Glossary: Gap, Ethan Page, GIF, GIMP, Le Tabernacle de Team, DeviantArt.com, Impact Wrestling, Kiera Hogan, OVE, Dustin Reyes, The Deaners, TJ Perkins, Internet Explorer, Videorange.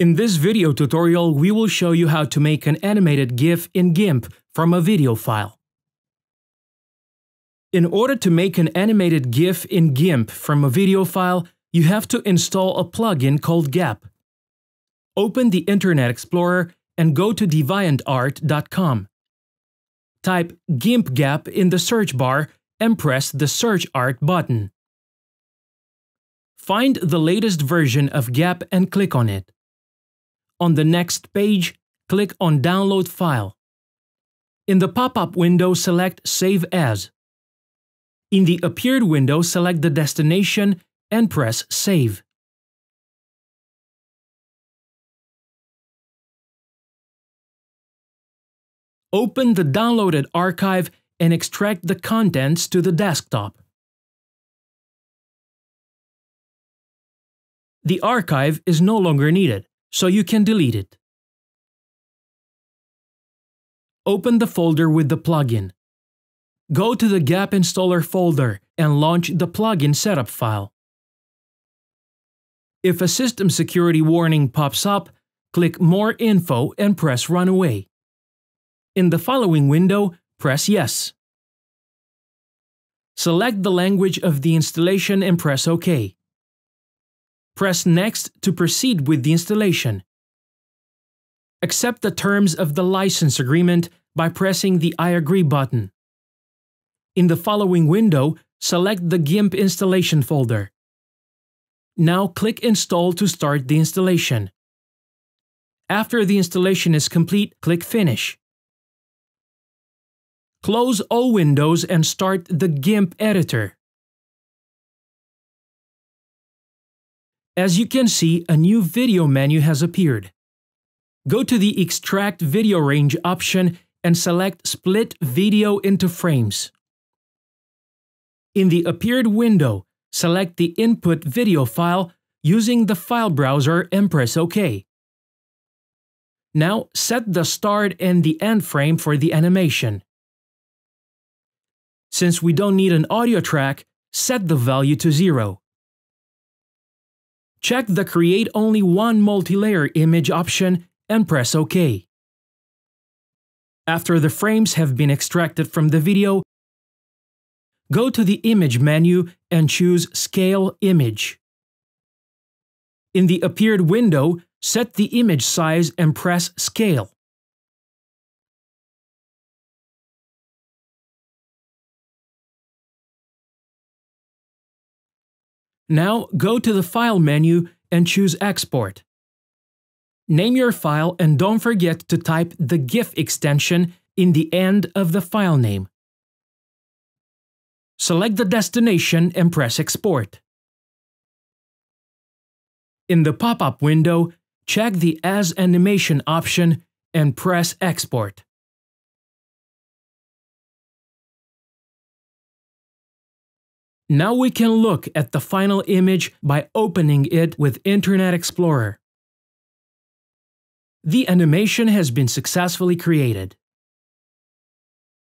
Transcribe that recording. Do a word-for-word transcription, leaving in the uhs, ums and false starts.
In this video tutorial, we will show you how to make an animated GIF in GIMP from a video file. In order to make an animated GIF in GIMP from a video file, you have to install a plugin called Gap. Open the Internet Explorer and go to Deviant Art dot com. Type GIMP Gap in the search bar and press the Search Art button. Find the latest version of Gap and click on it. On the next page, click on Download File. In the pop-up window, select Save As. In the Appeared window, select the destination and press Save. Open the downloaded archive and extract the contents to the desktop. The archive is no longer needed, so you can delete it. Open the folder with the plugin. Go to the Gap installer folder and launch the plugin setup file. If a system security warning pops up, click More Info and press Run Away. In the following window, press Yes. Select the language of the installation and press OK. Press Next to proceed with the installation. Accept the terms of the license agreement by pressing the I agree button. In the following window, select the GIMP installation folder. Now click Install to start the installation. After the installation is complete, click Finish. Close all windows and start the GIMP editor. As you can see, a new video menu has appeared. Go to the Extract Video Range option and select Split Video into Frames. In the Appeared window, select the input video file using the file browser and press OK. Now set the start and the end frame for the animation. Since we don't need an audio track, set the value to zero. Check the Create Only One Multilayer Image option and press OK. After the frames have been extracted from the video, go to the Image menu and choose Scale Image. In the Appeared window, set the image size and press Scale. Now go to the File menu and choose Export. Name your file and don't forget to type the GIF extension in the end of the file name. Select the destination and press Export. In the pop-up window, check the As Animation option and press Export. Now we can look at the final image by opening it with Internet Explorer. The animation has been successfully created.